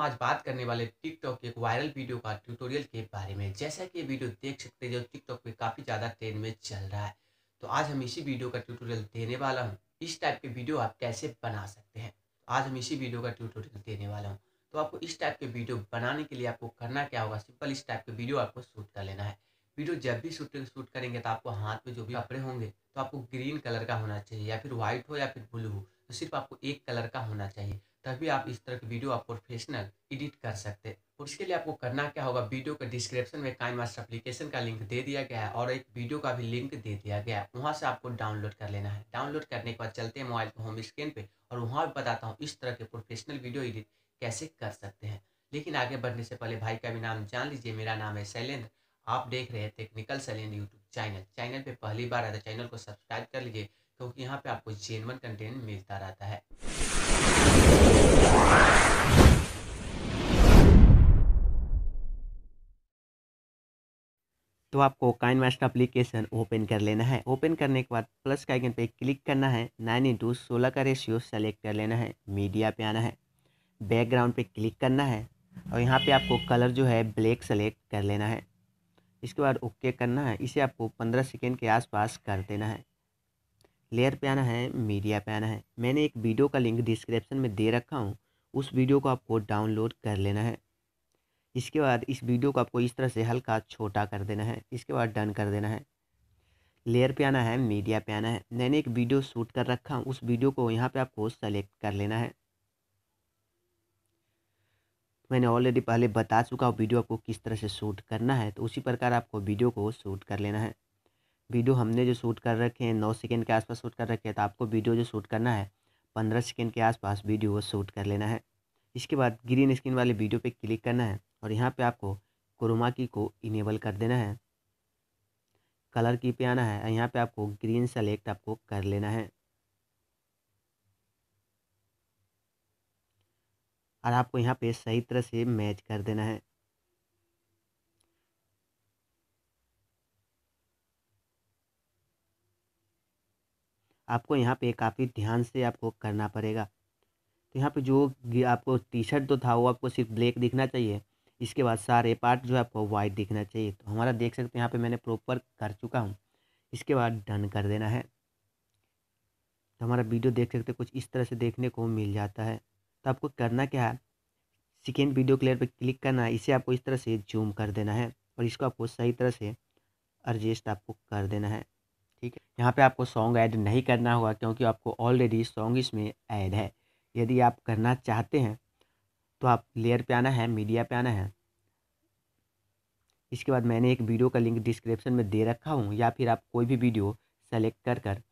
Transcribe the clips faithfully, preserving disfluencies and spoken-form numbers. आज बात करने वाले टिकटॉक के एक वायरल वीडियो का ट्यूटोरियल के बारे में। जैसा कि वीडियो देख सकते हैं जो टिकटॉक पे काफ़ी ज़्यादा ट्रेंड में चल रहा है, तो आज हम इसी वीडियो का ट्यूटोरियल देने वाला हूँ। इस टाइप के वीडियो आप कैसे बना सकते हैं, आज हम इसी वीडियो का ट्यूटोरियल देने वाला हूँ। तो आपको इस टाइप के वीडियो बनाने के लिए आपको करना क्या होगा, सिंपल इस टाइप के वीडियो आपको शूट कर लेना है। वीडियो जब भी शूट शूट करेंगे तो आपको हाथ में जो भी कपड़े होंगे तो आपको ग्रीन कलर का होना चाहिए, या फिर व्हाइट हो या फिर ब्लू हो, तो सिर्फ आपको एक कलर का होना चाहिए। तभी आप इस तरह की वीडियो आप प्रोफेशनल एडिट कर सकते हैं। और इसके लिए आपको करना क्या होगा, वीडियो के डिस्क्रिप्शन में काइनमास्टर एप्लीकेशन का लिंक दे दिया गया है और एक वीडियो का भी लिंक दे दिया गया है, वहाँ से आपको डाउनलोड कर लेना है। डाउनलोड करने के बाद चलते हैं मोबाइल के होम स्क्रीन पे और वहाँ भी बताता हूँ इस तरह के प्रोफेशनल वीडियो एडिट कैसे कर सकते हैं। लेकिन आगे बढ़ने से पहले भाई का भी नाम जान लीजिए। मेरा नाम है शैलेंद्र, आप देख रहे हैं technical Shailendra YouTube channel. Channel पर पहली बार आया चैनल को सब्सक्राइब कर लीजिए, क्योंकि यहाँ पे आपको जेन्युइन कंटेंट मिलता रहता है। तो आपको काइनमास्टर एप्लीकेशन ओपन कर लेना है। ओपन करने के बाद प्लस के आइकन पे क्लिक करना है, नाइन इंटू सोलह का रेशियो सेलेक्ट कर लेना है, मीडिया पे आना है, बैकग्राउंड पे क्लिक करना है और यहाँ पे आपको कलर जो है ब्लैक सेलेक्ट कर लेना है। इसके बाद ओके करना है, इसे आपको पंद्रह सेकेंड के आसपास कर देना है। लेयर पे आना है, मीडिया पे आना है। मैंने एक वीडियो का लिंक डिस्क्रिप्शन में दे रखा हूँ, उस वीडियो को आपको डाउनलोड कर लेना है। इसके बाद इस वीडियो को आपको इस तरह से हल्का छोटा कर देना है, इसके बाद डन कर देना है। लेयर पे आना है, मीडिया पे आना है। मैंने एक वीडियो शूट कर रखा हूँ, उस वीडियो को यहाँ पे आपको सेलेक्ट कर लेना है। मैंने ऑलरेडी पहले बता चुका हूँ वीडियो आपको किस तरह से शूट करना है, तो उसी प्रकार आपको वीडियो को शूट कर लेना है। वीडियो हमने जो शूट कर रखे हैं नौ सेकेंड के आसपास शूट कर रखे हैं, तो आपको वीडियो जो शूट करना है पंद्रह सेकेंड के आसपास वीडियो वो शूट कर लेना है। इसके बाद ग्रीन स्क्रीन वाले वीडियो पे क्लिक करना है और यहाँ पे आपको क्रोमा की को इनेबल कर देना है। कलर की पे आना है, यहाँ पे आपको ग्रीन सेलेक्ट आपको कर लेना है। और आपको यहाँ पे सही तरह से मैच कर देना है। आपको यहाँ पे काफ़ी ध्यान से आपको करना पड़ेगा। तो यहाँ पे जो आपको टी शर्ट तो था वो आपको सिर्फ ब्लैक दिखना चाहिए, इसके बाद सारे पार्ट जो है आपको वाइट दिखना चाहिए। तो हमारा देख सकते हैं यहाँ पे मैंने प्रॉपर कर चुका हूँ। इसके बाद डन कर देना है। तो हमारा वीडियो देख सकते हैं कुछ इस तरह से देखने को मिल जाता है। तो आपको करना क्या है, सेकेंड वीडियो क्लियर पर क्लिक करना है, इसे आपको इस तरह से जूम कर देना है और इसको आपको सही तरह से एडजस्ट आपको कर देना है। ठीक है, यहाँ पे आपको सॉन्ग ऐड नहीं करना होगा, क्योंकि आपको ऑलरेडी सॉन्ग इसमें ऐड है। यदि आप करना चाहते हैं तो आप लेयर पे आना है, मीडिया पे आना है। इसके बाद मैंने एक वीडियो का लिंक डिस्क्रिप्शन में दे रखा हूँ, या फिर आप कोई भी वीडियो सेलेक्ट कर कर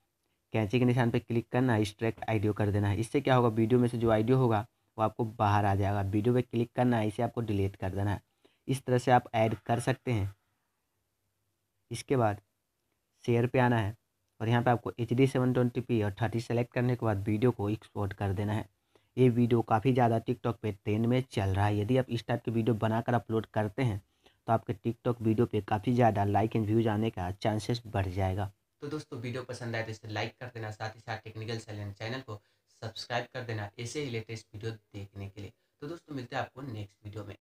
कैंची के निशान पे क्लिक करना है, एक्सट्रैक्ट ऑडियो कर देना है। इससे क्या होगा, वीडियो में से जो ऑडियो होगा वो आपको बाहर आ जाएगा। वीडियो पर क्लिक करना है, इसे आपको डिलीट कर देना है। इस तरह से आप ऐड कर सकते हैं। इसके बाद शेयर पे आना है और यहाँ पे आपको H D seven twenty P और थर्टी सेलेक्ट करने के बाद वीडियो को एक्सपोर्ट कर देना है। ये वीडियो काफ़ी ज़्यादा टिकटॉक पे ट्रेंड में चल रहा है। यदि आप इस टाइप की वीडियो बनाकर अपलोड करते हैं तो आपके टिकटॉक वीडियो पे काफ़ी ज़्यादा लाइक एंड व्यूज आने का चांसेस बढ़ जाएगा। तो दोस्तों, वीडियो पसंद आए तो इसे लाइक कर देना, साथ ही साथ टेक्निकल शैलेंद्र चैनल को सब्सक्राइब कर देना ऐसे ही लेटेस्ट वीडियो देखने के लिए। तो दोस्तों, मिलते हैं आपको नेक्स्ट वीडियो में।